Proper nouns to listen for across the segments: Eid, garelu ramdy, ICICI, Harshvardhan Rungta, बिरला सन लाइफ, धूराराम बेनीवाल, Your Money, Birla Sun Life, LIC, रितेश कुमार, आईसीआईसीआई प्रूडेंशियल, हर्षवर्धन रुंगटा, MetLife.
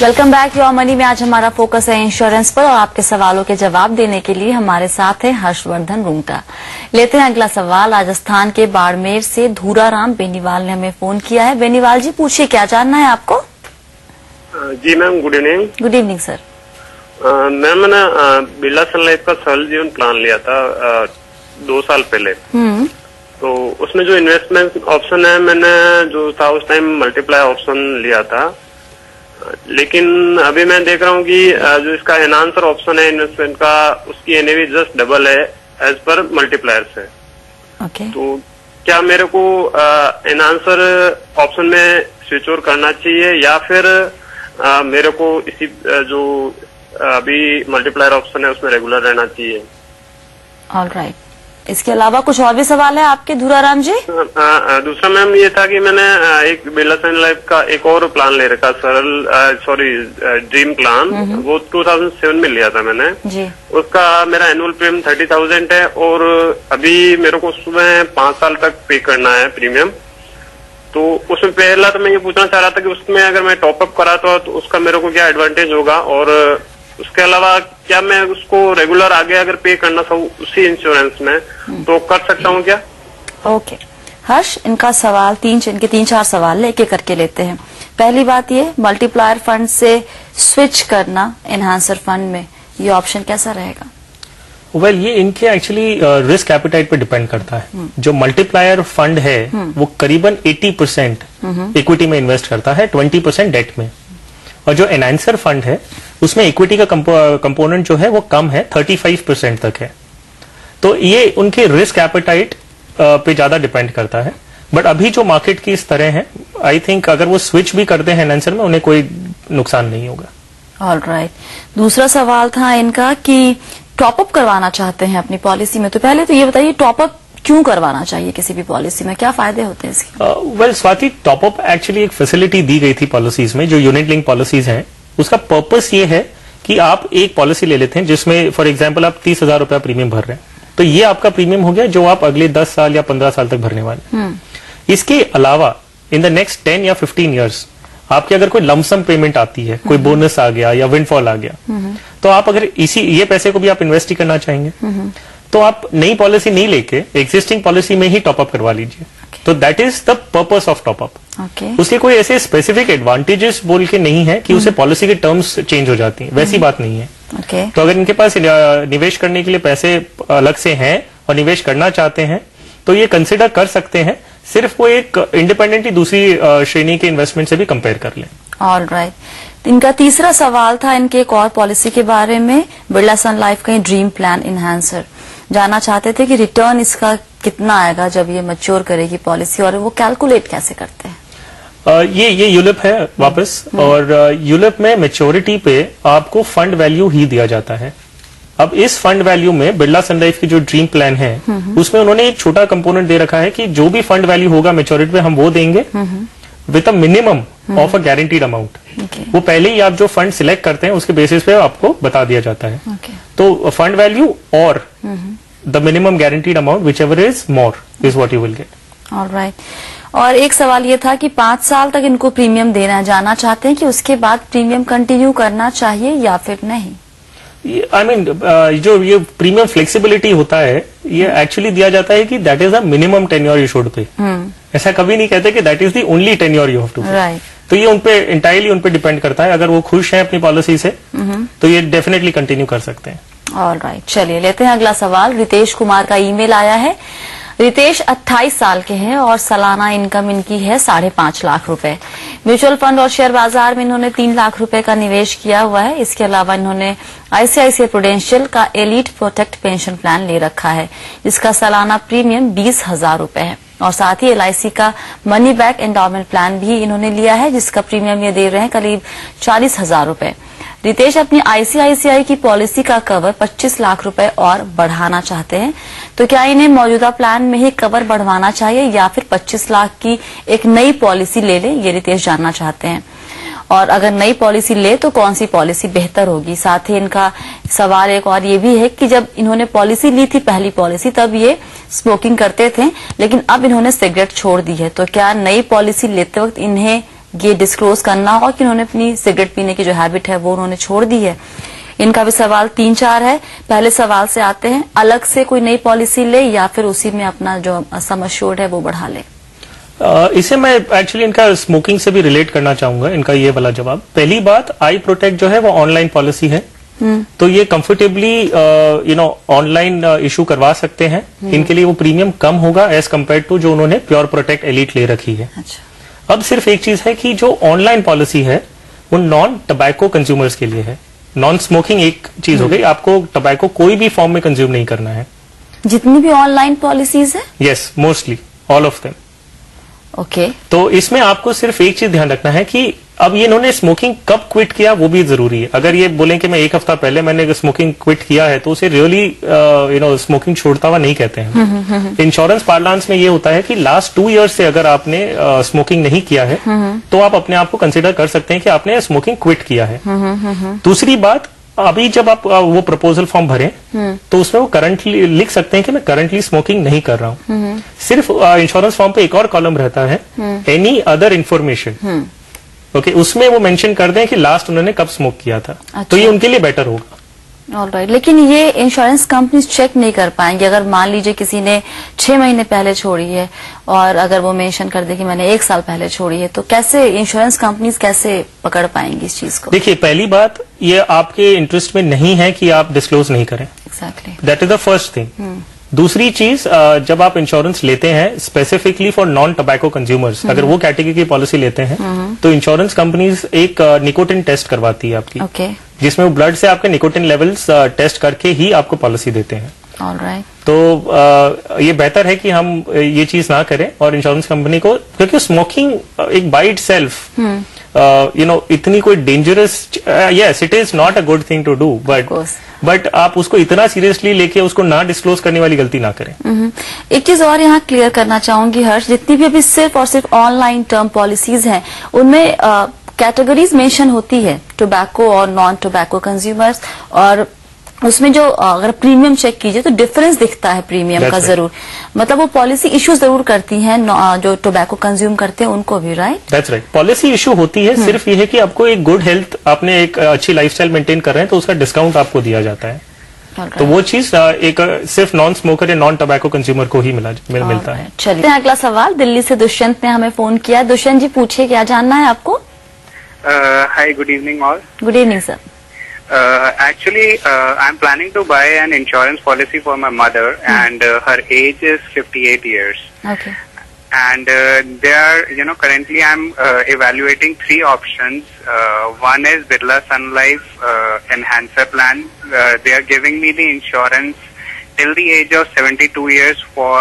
Welcome back your money में। आज हमारा फोकस है इंश्योरेंस पर और आपके सवालों के जवाब देने के लिए हमारे साथ है हर्षवर्धन रुंगटा। लेते हैं अगला सवाल राजस्थान के बाड़मेर से धूराराम बेनीवाल ने हमें फोन किया है। बेनीवाल जी पूछिए, क्या जानना है आपको? जी ma'am good evening. Good evening sir. Ma'am मैंने बिरला सन लाइफ का सरल जीवन प्लान लिया था 2 साल पहले। तो उसमें जो इन्वेस्टमेंट ऑप्शन है मैंने जो था उस टाइम मल्टीप्लाई ऑप्शन लिया था, लेकिन अभी मैं देख रहा हूँ कि जो इसका एनहांसर ऑप्शन है इन्वेस्टमेंट का उसकी एनएवी जस्ट डबल है एज पर मल्टीप्लायर से। तो क्या मेरे को एनहांसर ऑप्शन में स्विच ओवर करना चाहिए या फिर मेरे को इसी जो अभी मल्टीप्लायर ऑप्शन है उसमें रेगुलर रहना चाहिए? ऑलराइट। इसके अलावा कुछ और भी सवाल है आपके धुराराम जी? दूसरा मैम ये था कि मैंने एक बिरला सन लाइफ का एक और प्लान ले रखा ड्रीम प्लान, वो 2007 में लिया था मैंने जी। उसका मेरा एनुअल प्रीमियम 30,000 है और अभी मेरे को सुबह 5 साल तक पे करना है प्रीमियम। तो उसमें पहला तो मैं ये पूछना चाह रहा था कि उसमें अगर मैं टॉपअप कराता हूँ तो उसका मेरे को क्या एडवांटेज होगा, और उसके अलावा क्या मैं उसको रेगुलर आगे अगर पे करना चाहूँ उसी इंश्योरेंस में तो कर सकता हूँ क्या? ओके हर्ष, इनका सवाल इनके तीन चार सवाल लेके करके लेते हैं। पहली बात ये मल्टीप्लायर फंड से स्विच करना एनहांसर फंड में, ये ऑप्शन कैसा रहेगा? वेल, ये इनके एक्चुअली रिस्क एपेटाइट पे डिपेंड करता है। जो मल्टीप्लायर फंड है वो करीबन 80% इक्विटी में इन्वेस्ट करता है, 20% डेट में, और जो एनहांसर फंड है उसमें इक्विटी का कंपोनेंट जो है वो कम है, 35% तक है। तो ये उनके रिस्क एपेटाइट पे ज्यादा डिपेंड करता है। बट अभी जो मार्केट की इस तरह है, आई थिंक अगर वो स्विच भी करते हैं एनहांसर में उन्हें कोई नुकसान नहीं होगा। ऑलराइट। दूसरा सवाल था इनका कि टॉपअप करवाना चाहते हैं अपनी पॉलिसी में, तो पहले तो ये बताइए टॉपअप क्यों करवाना चाहिए किसी भी पॉलिसी में, क्या फायदे होते हैं इसके? वेल स्वाति, टॉपअप एक्चुअली एक फैसिलिटी दी गई थी पॉलिसीज में, जो यूनिट लिंक पॉलिसीज हैं उसका पर्पस ये है कि आप एक पॉलिसी ले लेते हैं जिसमें फॉर एग्जांपल आप 30,000 रुपया प्रीमियम भर रहे हैं, तो ये आपका प्रीमियम हो गया जो आप अगले 10 साल या 15 साल तक भरने वाले। इसके अलावा इन द नेक्स्ट 10 या 15 ईयर्स आपके अगर कोई लमसम पेमेंट आती है, कोई बोनस आ गया या विंडफॉल आ गया, तो आप अगर ये पैसे को भी आप इन्वेस्ट ही करना चाहेंगे तो आप नई पॉलिसी नहीं लेके एग्जिस्टिंग पॉलिसी में ही टॉपअप करवा लीजिए। तो that is the purpose of top up. उसके कोई ऐसे स्पेसिफिक एडवांटेजेस बोल के नहीं है कि उसे पॉलिसी के टर्म्स चेंज हो जाती हैं, वैसी बात नहीं है। तो अगर इनके पास निवेश करने के लिए पैसे अलग से हैं और निवेश करना चाहते हैं तो ये कंसिडर कर सकते हैं, सिर्फ वो एक इंडिपेंडेंटली दूसरी श्रेणी के इन्वेस्टमेंट से भी कंपेयर कर लें। ऑलराइट। इनका तीसरा सवाल था इनके एक और पॉलिसी के बारे में, बिरला सन लाइफ का ड्रीम प्लान एनहांसर, जानना चाहते थे कि रिटर्न इसका कितना आएगा जब ये मैच्योर करेगी पॉलिसी और वो कैलकुलेट कैसे करते हैं? ये यूलिप है वापस, और यूलिप में मैच्योरिटी पे आपको फंड वैल्यू ही दिया जाता है। अब इस फंड वैल्यू में बिरला सन लाइफ की जो ड्रीम प्लान है उसमें उन्होंने एक छोटा कंपोनेंट दे रखा है कि जो भी फंड वैल्यू होगा मैच्योरिटी पे हम वो देंगे with a minimum of a guaranteed amount. वो पहले ही आप जो फंड सिलेक्ट करते हैं उसके बेसिस पे आपको बता दिया जाता है। तो फंड वैल्यू और the minimum guaranteed amount whichever is more is what you will get. Alright. और एक सवाल ये था कि 5 साल तक इनको प्रीमियम देना है, जानना चाहते हैं कि उसके बाद प्रीमियम कंटिन्यू करना चाहिए या फिर नहीं? आई मीन जो ये प्रीमियम फ्लेक्सिबिलिटी होता है ये एक्चुअली दिया जाता है कि that is a minimum tenure you should pay. ऐसा कभी नहीं कहते कि that is the only tenure you have to. तो ये उनपे इंटायरली उनपे डिपेंड करता है। अगर वो खुश हैं अपनी पॉलिसी से तो ये डेफिनेटली कंटिन्यू कर सकते हैं। ऑलराइट। चलिए लेते हैं अगला सवाल। रितेश कुमार का ईमेल आया है। रितेश 28 साल के हैं और सालाना इनकम इनकी है 5.5 लाख रुपए। म्यूचुअल फंड और शेयर बाजार में इन्होंने 3 लाख रुपए का निवेश किया हुआ है। इसके अलावा इन्होंने आईसीआईसीआई प्रूडेंशियल का एलीट प्रोटेक्ट पेंशन प्लान ले रखा है जिसका सालाना प्रीमियम 20,000 रुपए है, और साथ ही LIC का मनी बैक एंडोमेंट प्लान भी इन्होंने लिया है जिसका प्रीमियम ये दे रहे हैं करीब 40,000 रुपए। रितेश अपनी ICICI की पॉलिसी का कवर 25 लाख रुपए और बढ़ाना चाहते हैं, तो क्या इन्हें मौजूदा प्लान में ही कवर बढ़वाना चाहिए या फिर 25 लाख की एक नई पॉलिसी ले लें, ये रितेश जानना चाहते हैं। और अगर नई पॉलिसी ले तो कौन सी पॉलिसी बेहतर होगी? साथ ही इनका सवाल एक और ये भी है कि जब इन्होंने पॉलिसी ली थी, पहली पॉलिसी, तब ये स्मोकिंग करते थे लेकिन अब इन्होंने सिगरेट छोड़ दी है, तो क्या नई पॉलिसी लेते वक्त इन्हें ये डिस्क्लोज करना होगा कि उन्होंने अपनी सिगरेट पीने की जो हैबिट है वो उन्होंने छोड़ दी है। इनका भी सवाल 3-4 है। पहले सवाल से आते हैं, अलग से कोई नई पॉलिसी ले या फिर उसी में अपना जो सम अश्योर्ड है वो बढ़ा ले। इसे मैं एक्चुअली इनका स्मोकिंग से भी रिलेट करना चाहूंगा, इनका ये वाला जवाब। पहली बात, आई प्रोटेक्ट जो है वो ऑनलाइन पॉलिसी है, तो ये कंफर्टेबली ऑनलाइन इशू करवा सकते हैं। इनके लिए वो प्रीमियम कम होगा एज कम्पेयर टू जो उन्होंने प्योर प्रोटेक्ट एलिट ले रखी है। अच्छा। अब सिर्फ एक चीज है कि जो ऑनलाइन पॉलिसी है वो नॉन टबैको कंज्यूमर्स के लिए है। नॉन स्मोकिंग एक चीज हो गई, आपको टबैको कोई भी फॉर्म में कंज्यूम नहीं करना है। जितनी भी ऑनलाइन पॉलिसीज है, yes, mostly all of them. Okay, तो इसमें आपको सिर्फ एक चीज ध्यान रखना है कि अब ये इन्होंने स्मोकिंग कब क्विट किया वो भी जरूरी है। अगर ये बोलें कि मैं 1 हफ्ता पहले मैंने स्मोकिंग क्विट किया है, तो उसे रियली स्मोकिंग छोड़ता हुआ नहीं कहते हैं। इंश्योरेंस पार्लांस में ये होता है कि लास्ट 2 इयर्स से अगर आपने स्मोकिंग नहीं किया है तो आप अपने आप को कंसिडर कर सकते हैं कि आपने स्मोकिंग क्विट किया है। दूसरी बात, अभी जब आप वो प्रपोजल फॉर्म भरें तो उसमें वो करंटली लिख सकते हैं कि मैं करंटली स्मोकिंग नहीं कर रहा हूँ। सिर्फ इंश्योरेंस फॉर्म पे एक और कॉलम रहता है, एनी अदर इन्फॉर्मेशन, ओके, उसमें वो मेंशन कर दें कि लास्ट उन्होंने कब स्मोक किया था। अच्छा। तो ये उनके लिए बेटर होगा। ऑलराइट, लेकिन ये इंश्योरेंस कंपनी चेक नहीं कर पाएंगे। अगर मान लीजिए किसी ने 6 महीने पहले छोड़ी है और अगर वो मेंशन कर दे कि मैंने 1 साल पहले छोड़ी है, तो कैसे इंश्योरेंस कंपनीज कैसे पकड़ पाएंगी इस चीज को? देखिए, पहली बात, ये आपके इंटरेस्ट में नहीं है कि आप डिस्क्लोज नहीं करें। Exactly, that is the first thing. दूसरी चीज, जब आप इंश्योरेंस लेते हैं specifically for non tobacco consumers, अगर वो कैटेगरी की पॉलिसी लेते हैं तो इंश्योरेंस कंपनीज एक निकोटिन टेस्ट करवाती है आपकी, जिसमें वो ब्लड से आपके निकोटिन लेवल्स टेस्ट करके ही आपको पॉलिसी देते हैं। ऑलराइट, तो ये बेहतर है कि हम ये चीज ना करें और इंश्योरेंस कंपनी को, क्योंकि स्मोकिंग एक बाय इटसेल्फ इतनी कोई dangerous, yes it is not a good thing to do, but आप उसको इतना सीरियसली लेके उसको ना डिस्क्लोज करने वाली गलती ना करें। एक चीज और यहाँ क्लियर करना चाहूंगी हर्ष, जितनी भी अभी सिर्फ और सिर्फ ऑनलाइन टर्म पॉलिसीज हैं उनमें कैटेगरीज मेंशन होती है, टोबैको और नॉन टोबैको कंज्यूमर्स, और उसमें जो अगर प्रीमियम चेक कीजिए तो डिफरेंस दिखता है प्रीमियम का। जरूर, मतलब वो पॉलिसी इशू जरूर करती हैं जो टोबैको कंज्यूम करते हैं उनको भी, right? That's right, policy issue होती है। सिर्फ ये है कि आपको एक गुड हेल्थ, आपने एक अच्छी लाइफस्टाइल मेंटेन कर रहे हैं तो उसका डिस्काउंट आपको दिया जाता है। तो वो चीज एक सिर्फ नॉन स्मोकर या नॉन टबैको कंज्यूमर को ही मिलता है। चलिए, अगला सवाल दिल्ली से दुष्यंत ने हमें फोन किया। दुष्यंत जी पूछिए, क्या जानना है आपको? Hi, good evening all. Good evening, sir. Actually, I'm planning to buy an insurance policy for my mother, and her age is 58 years. Okay. And currently I'm evaluating 3 options. One is Birla Sun Life Enhancer Plan. They are giving me the insurance till the age of 72 years for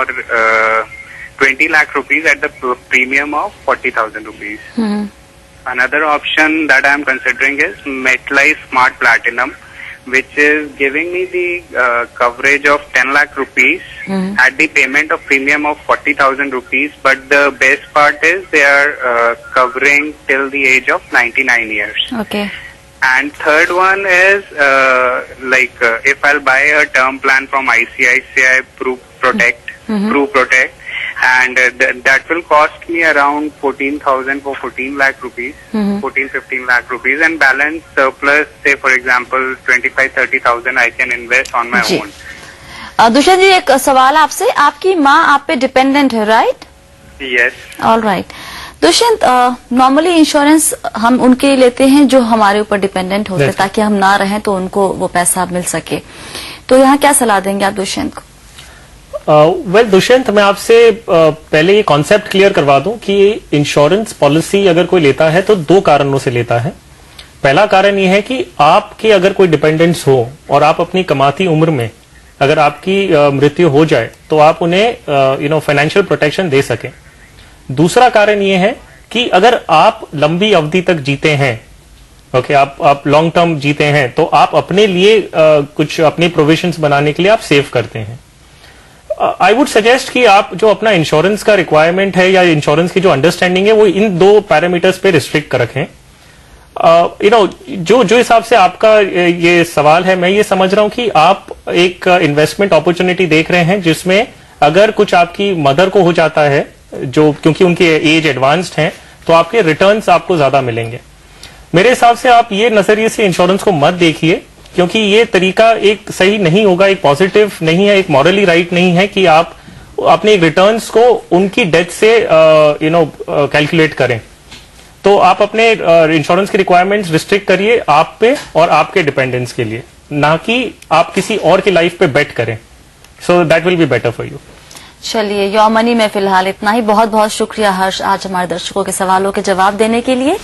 20 lakh rupees at the premium of 40,000 rupees. Another option that I am considering is MetLife Smart Platinum, which is giving me the coverage of 10 lakh rupees at the payment of premium of 40,000 rupees. But the best part is they are covering till the age of 99 years. Okay. And third one is if I'll buy a term plan from ICICI Prudential, and that will cost me around 14,000 for 14 lakh rupees, 14-15 lakh rupees, and balance surplus, say for example 25-30,000, I can invest on my own. Dushyant ji, एक सवाल आपसे, आपकी माँ आप पे dependent है, right? Yes. All right, Dushyant, normally insurance हम उनके लेते हैं जो हमारे ऊपर डिपेंडेंट होते हैं, ताकि हम ना रहें तो उनको वो पैसा मिल सके। तो यहाँ क्या सलाह देंगे आप दुष्यंत को? वेल दुष्यंत, मैं आपसे पहले ये कॉन्सेप्ट क्लियर करवा दूं कि इंश्योरेंस पॉलिसी अगर कोई लेता है तो 2 कारणों से लेता है। पहला कारण ये है कि आपके अगर कोई डिपेंडेंट्स हो और आप अपनी कमाती उम्र में अगर आपकी मृत्यु हो जाए तो आप उन्हें फाइनेंशियल प्रोटेक्शन दे सकें। दूसरा कारण ये है कि अगर आप लंबी अवधि तक जीते हैं, ओके, आप लॉन्ग टर्म जीते हैं, तो आप अपने लिए कुछ अपने प्रोविजंस बनाने के लिए आप सेव करते हैं। आई वुड सजेस्ट कि आप जो अपना इंश्योरेंस का रिक्वायरमेंट है या इंश्योरेंस की जो अंडरस्टैंडिंग है वो इन 2 पैरामीटर्स पे रिस्ट्रिक्ट कर रखें। जो हिसाब से आपका ये सवाल है, मैं ये समझ रहा हूं कि आप एक इन्वेस्टमेंट अपॉर्चुनिटी देख रहे हैं जिसमें अगर कुछ आपकी मदर को हो जाता है, जो क्योंकि उनकी एज एडवांस्ड है, तो आपके रिटर्न्स आपको ज्यादा मिलेंगे। मेरे हिसाब से आप ये नजरिए से इंश्योरेंस को मत देखिए, क्योंकि ये तरीका एक सही नहीं होगा, एक पॉजिटिव नहीं है, एक मॉरली राइट नहीं है कि आप अपने रिटर्न्स को उनकी डेथ से कैलकुलेट करें। तो आप अपने इंश्योरेंस की रिक्वायरमेंट्स रिस्ट्रिक्ट करिए आप पे और आपके डिपेंडेंट्स के लिए, ना कि आप किसी और की लाइफ पे बेट करें। So that will be better for you. चलिए, योर मनी में फिलहाल इतना ही। बहुत बहुत शुक्रिया हर्ष, आज हमारे दर्शकों के सवालों के जवाब देने के लिए।